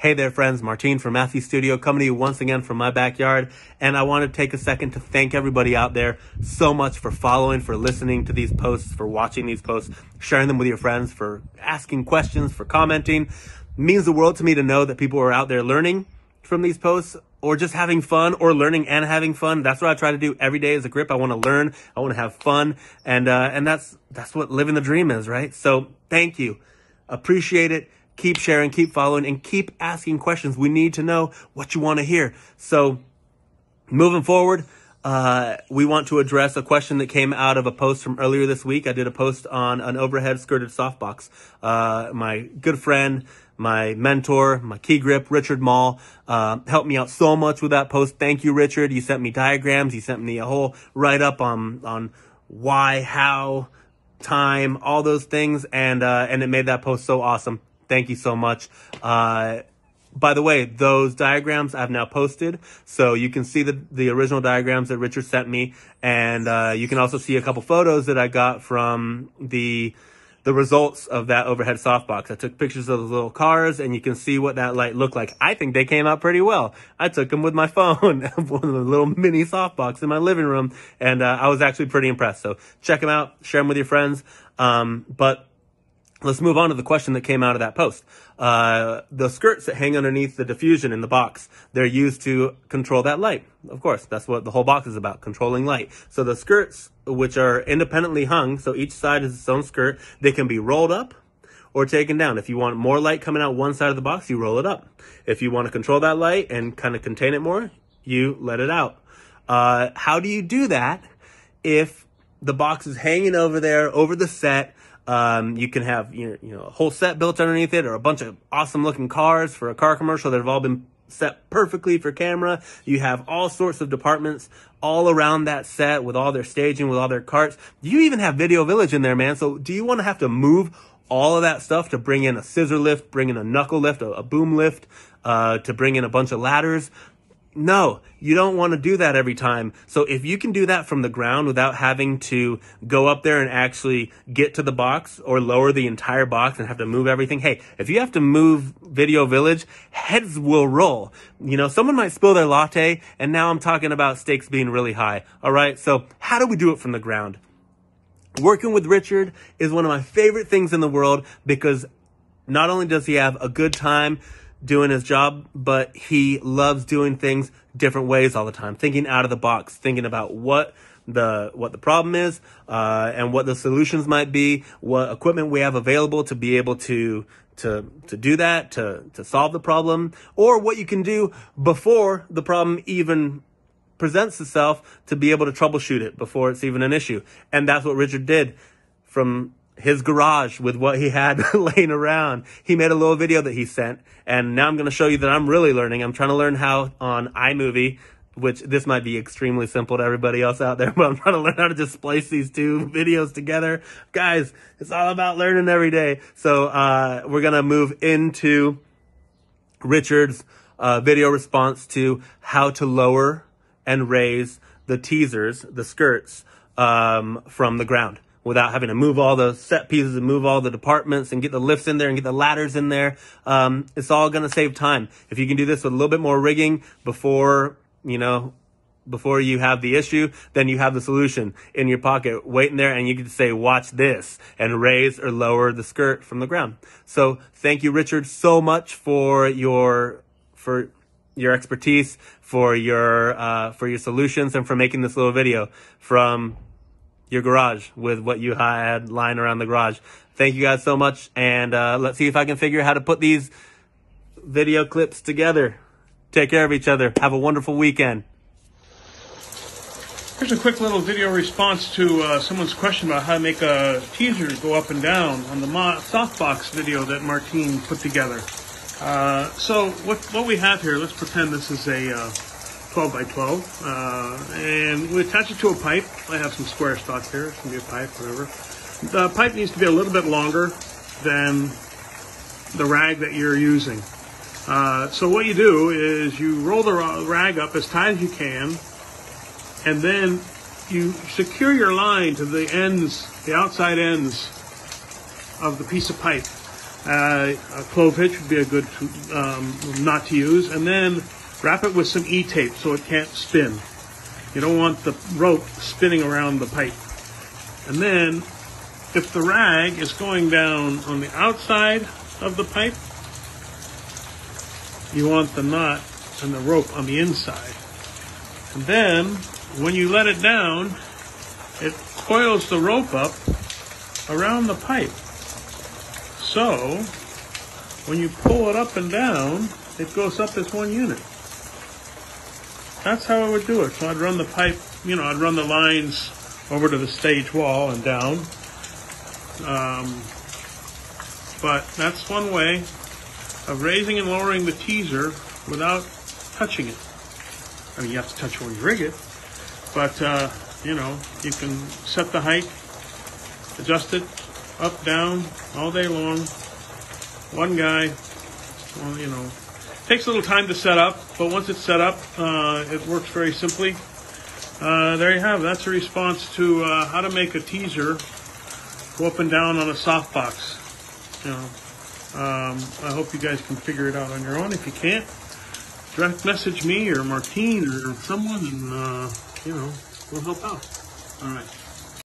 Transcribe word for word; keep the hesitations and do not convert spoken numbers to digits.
Hey there friends, Martin from Matthews Studio coming to you once again from my backyard, and I want to take a second to thank everybody out there so much for following, for listening to these posts, for watching these posts, sharing them with your friends, for asking questions, for commenting. It means the world to me to know that people are out there learning from these posts, or just having fun, or learning and having fun. That's what I try to do every day as a grip. I want to learn, I want to have fun, and uh, and that's that's what living the dream is, right? So thank you, appreciate it. Keep sharing, keep following, and keep asking questions. We need to know what you want to hear. So moving forward, uh, we want to address a question that came out of a post from earlier this week. I did a post on an overhead skirted softbox. Uh, my good friend, my mentor, my key grip, Richard Mall, uh, helped me out so much with that post. Thank you, Richard. You sent me diagrams. You sent me a whole write-up on, on why, how, time, all those things. And, uh, and it made that post so awesome. Thank you so much. Uh, by the way, those diagrams I've now posted. So you can see the, the original diagrams that Richard sent me. And uh, you can also see a couple photos that I got from the, the results of that overhead softbox. I took pictures of the little cars, and you can see what that light looked like. I think they came out pretty well. I took them with my phone, one of the little mini softbox in my living room. And uh, I was actually pretty impressed. So check them out. Share them with your friends. Um, but... Let's move on to the question that came out of that post. Uh, the skirts that hang underneath the diffusion in the box, they're used to control that light. Of course, that's what the whole box is about, controlling light. So the skirts, which are independently hung, so each side is its own skirt, they can be rolled up or taken down. If you want more light coming out one side of the box, you roll it up. If you want to control that light and kind of contain it more, you let it out. Uh, how do you do that if the box is hanging over there, over the set? Um, you can have you know, a whole set built underneath it, or a bunch of awesome looking cars for a car commercial that have all been set perfectly for camera. You have all sorts of departments all around that set with all their staging, with all their carts. You even have Video Village in there, man. So do you want to have to move all of that stuff to bring in a scissor lift, bring in a knuckle lift, a, a boom lift, uh, to bring in a bunch of ladders? No, you don't want to do that every time. So if you can do that from the ground without having to go up there and actually get to the box or lower the entire box and have to move everything. Hey, if you have to move Video Village, heads will roll. You know, someone might spill their latte, and now I'm talking about stakes being really high. All right, so how do we do it from the ground? Working with Richard is one of my favorite things in the world, because not only does he have a good time doing his job, but he loves doing things different ways all the time, thinking out of the box, thinking about what the what the problem is, uh, and what the solutions might be, what equipment we have available to be able to to to do that, to to solve the problem, or what you can do before the problem even presents itself to be able to troubleshoot it before it's even an issue. And that's what Richard did from his garage with what he had laying around. He made a little video that he sent, and now I'm going to show you that I'm really learning. I'm trying to learn how on iMovie, which this might be extremely simple to everybody else out there, but I'm trying to learn how to just splice these two videos together. Guys, it's all about learning every day. So uh, we're going to move into Richard's uh, video response to how to lower and raise the teasers, the skirts, um, from the ground, without having to move all the set pieces and move all the departments and get the lifts in there and get the ladders in there. Um, it's all going to save time. If you can do this with a little bit more rigging before, you know, before you have the issue, then you have the solution in your pocket waiting there, and you can say, watch this, and raise or lower the skirt from the ground. So thank you, Richard, so much for your, for your expertise, for your, uh, for your solutions, and for making this little video from your garage with what you had lying around the garage. Thank you guys so much. And uh, let's see if I can figure out how to put these video clips together. Take care of each other. Have a wonderful weekend. Here's a quick little video response to uh, someone's question about how to make a teaser go up and down on the softbox video that Martin put together. Uh, so what, what we have here, let's pretend this is a uh, twelve by twelve, uh, and we attach it to a pipe. I have some square stock here. It's going to be a pipe, whatever. The pipe needs to be a little bit longer than the rag that you're using. Uh, so what you do is you roll the rag up as tight as you can, and then you secure your line to the ends, the outside ends of the piece of pipe. Uh, a clove hitch would be a good um, not to use. And then wrap it with some E-tape so it can't spin. You don't want the rope spinning around the pipe. And then if the rag is going down on the outside of the pipe, you want the knot and the rope on the inside. And then when you let it down, it coils the rope up around the pipe. So when you pull it up and down, it goes up as one unit. That's how I would do it. So I'd run the pipe, you know, I'd run the lines over to the stage wall and down. Um, but that's one way of raising and lowering the teaser without touching it. I mean, you have to touch it when you rig it, but, uh, you know, you can set the height, adjust it up, down, all day long. One guy, well, you know, takes a little time to set up, but once it's set up, uh, it works very simply. Uh, there you have it. That's a response to uh, how to make a teaser go up and down on a softbox. You know, um, I hope you guys can figure it out on your own. If you can't, direct message me or Martine or someone, and uh, you know, we'll help out. All right.